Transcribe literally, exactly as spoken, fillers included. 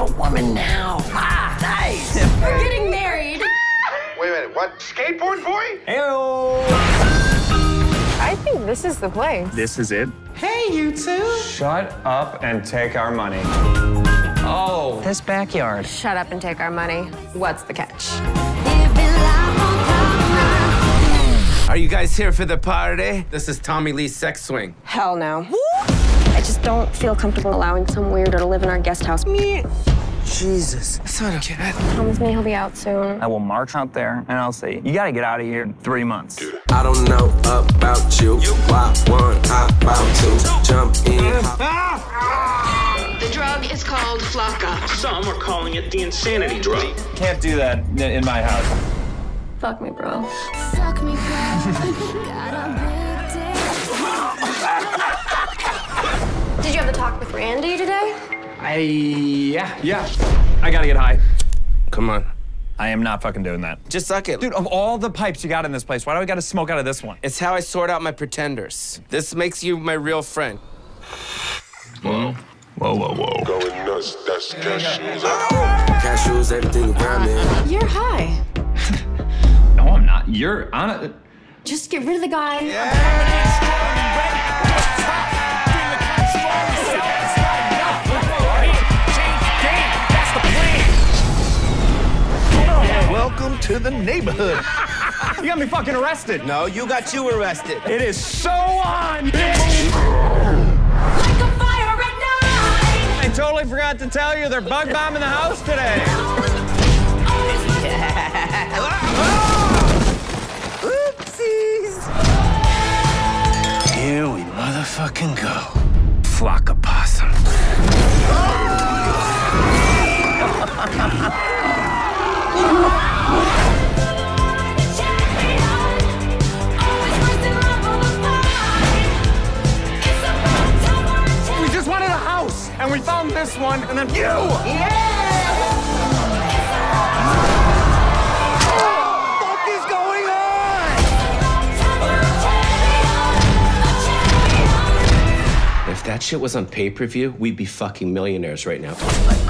I'm a woman now. Ah, nice. We're getting married. Wait a minute, what? Skateboard boy? Hey-o. I think this is the place. This is it. Hey, you two. Shut up and take our money. Oh, this backyard. Shut up and take our money. What's the catch? Are you guys here for the party? This is Tommy Lee's sex swing. Hell no. I just don't feel comfortable allowing some weirdo to live in our guest house. Me. Jesus. That's not okay. Promise me he'll be out soon. I will march out there and I'll say, you gotta get out of here in three months. Dude. I don't know about you. You pop one, hop out two, jump in. Ah! The drug is called Flocka. Some are calling it the insanity drug. Can't do that in my house. Fuck me, bro. Fuck me, bro. Did you have a talk with Randy today? I... yeah, yeah. I gotta get high. Come on. I am not fucking doing that. Just suck it. Dude, of all the pipes you got in this place, why do I gotta smoke out of this one? It's how I sort out my pretenders. This makes you my real friend. Whoa. Whoa, whoa, whoa. Going nuts. That's cash shoes. Cash shoes, everything around me. You're high. No, I'm not. You're on it. Just get rid of the guy. Yeah. Welcome to the neighborhood. You got me fucking arrested. No, you got you arrested. It is so on, bitch. I totally forgot to tell you they're bug bombing the house today. Oopsies. Here we motherfucking go. Flock of possum. We just wanted a house, and we found this one, and then you! Yeah! If that shit was on pay-per-view, we'd be fucking millionaires right now.